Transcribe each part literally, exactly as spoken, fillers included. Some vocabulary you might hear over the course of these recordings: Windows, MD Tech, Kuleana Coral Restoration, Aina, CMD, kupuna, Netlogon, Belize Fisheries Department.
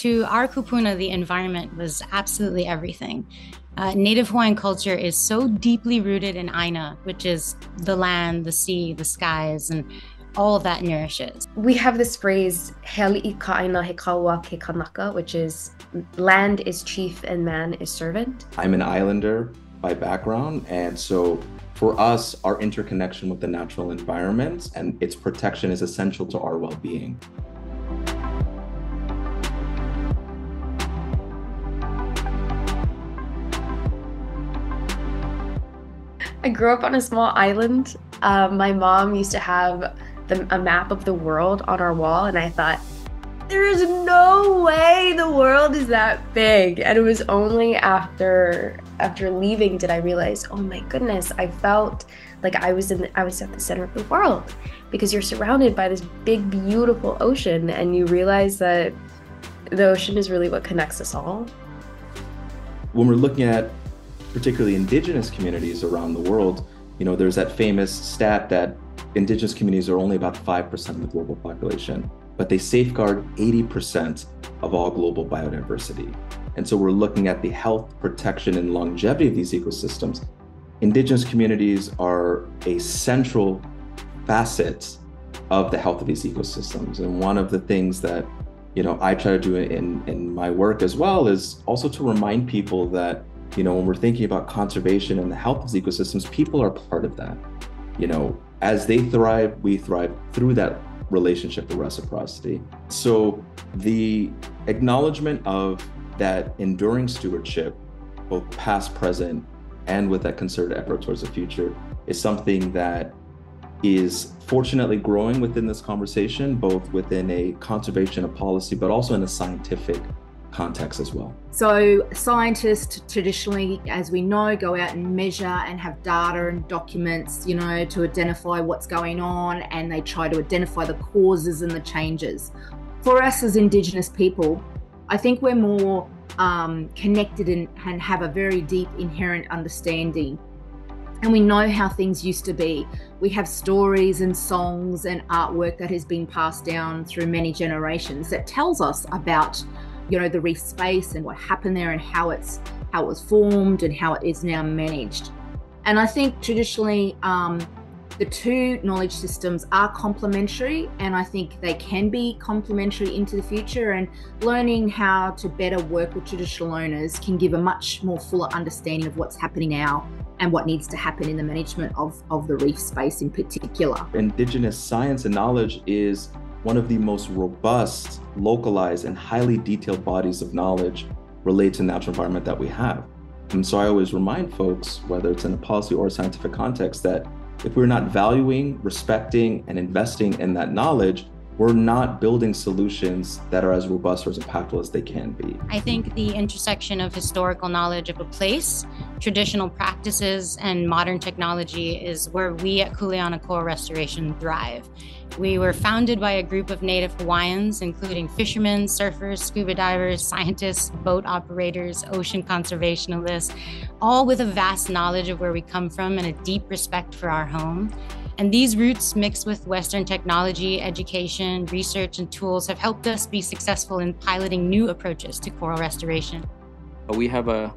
to our kupuna, the environment was absolutely everything. Uh, Native Hawaiian culture is so deeply rooted in Aina, which is the land, the sea, the skies, and all of that nourishes. We have this phrase, "Heli ka aina he kaua ke kanaka," which is land is chief and man is servant. I'm an islander by background, and so for us, our interconnection with the natural environment and its protection is essential to our well-being. I grew up on a small island. Uh, my mom used to have the, a map of the world on our wall, and I thought, there is no way the world is that big. And it was only after after leaving did I realize, oh my goodness, I felt like I was in the, I was at the center of the world, because you're surrounded by this big, beautiful ocean, and you realize that the ocean is really what connects us all. When we're looking at particularly indigenous communities around the world, you know, there's that famous stat that indigenous communities are only about five percent of the global population, but they safeguard eighty percent of all global biodiversity. And so we're looking at the health, protection, and longevity of these ecosystems. Indigenous communities are a central facet of the health of these ecosystems. And one of the things that, you know, I try to do in, in my work as well is also to remind people that, you know, when we're thinking about conservation and the health of these ecosystems, people are part of that. You know, as they thrive, we thrive through that relationship, the reciprocity. So the acknowledgement of that enduring stewardship, both past, present, and with that concerted effort towards the future, is something that is fortunately growing within this conversation, both within a conservation of policy, but also in a scientific context as well. So scientists traditionally, as we know, go out and measure and have data and documents, you know, to identify what's going on, and they try to identify the causes and the changes. For us as Indigenous people, I think we're more um, connected and, and have a very deep inherent understanding. And we know how things used to be. We have stories and songs and artwork that has been passed down through many generations that tells us about, you know, the reef space and what happened there and how it's how it was formed and how it is now managed. And I think traditionally um, the two knowledge systems are complementary, and I think they can be complementary into the future, and learning how to better work with traditional owners can give a much more fuller understanding of what's happening now and what needs to happen in the management of, of the reef space in particular. Indigenous science and knowledge is one of the most robust, localized, and highly detailed bodies of knowledge related to the natural environment that we have. And so I always remind folks, whether it's in a policy or a scientific context, that if we're not valuing, respecting, and investing in that knowledge, we're not building solutions that are as robust or as impactful as they can be. I think the intersection of historical knowledge of a place, traditional practices, and modern technology is where we at Kuleana Coral Restoration thrive. We were founded by a group of Native Hawaiians, including fishermen, surfers, scuba divers, scientists, boat operators, ocean conservationists, all with a vast knowledge of where we come from and a deep respect for our home. And these roots, mixed with Western technology, education, research, and tools, have helped us be successful in piloting new approaches to coral restoration. We have a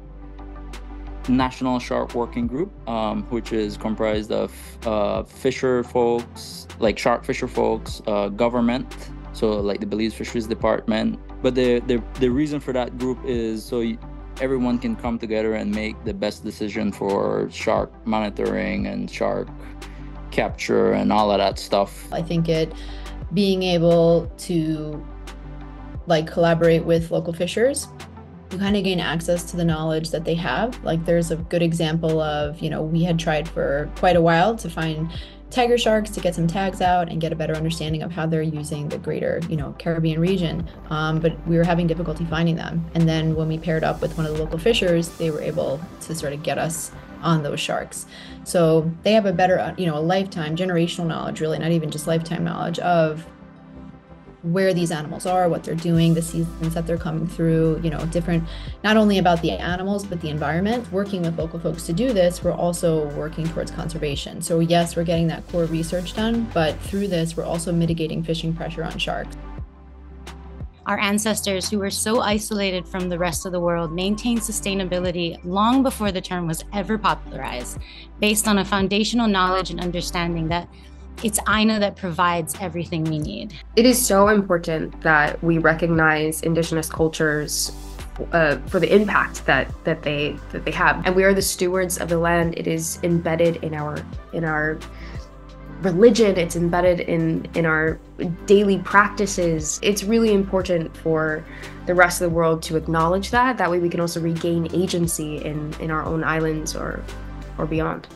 national shark working group, um, which is comprised of uh, fisher folks, like shark fisher folks, uh, government, so like the Belize Fisheries Department. But the, the, the reason for that group is so you, everyone can come together and make the best decision for shark monitoring and shark capture and all of that stuff. I think it being able to like collaborate with local fishers, you kind of gain access to the knowledge that they have. Like there's a good example of, you know, we had tried for quite a while to find tiger sharks, to get some tags out and get a better understanding of how they're using the greater, you know, Caribbean region. Um, but we were having difficulty finding them. And then when we paired up with one of the local fishers, they were able to sort of get us on those sharks. So they have a better, you know, a lifetime, generational knowledge, really, not even just lifetime knowledge of where these animals are, what they're doing, the seasons that they're coming through, you know, different, not only about the animals, but the environment. Working with local folks to do this, we're also working towards conservation. So yes, we're getting that core research done, but through this, we're also mitigating fishing pressure on sharks. Our ancestors, who were so isolated from the rest of the world, maintained sustainability long before the term was ever popularized, based on a foundational knowledge and understanding that it's Aina that provides everything we need. It is so important that we recognize Indigenous cultures Uh, for the impact that that they that they have, and we are the stewards of the land. It is embedded in our in our religion. It's embedded in in our daily practices. It's really important for the rest of the world to acknowledge that. That way, we can also regain agency in in our own islands or or beyond.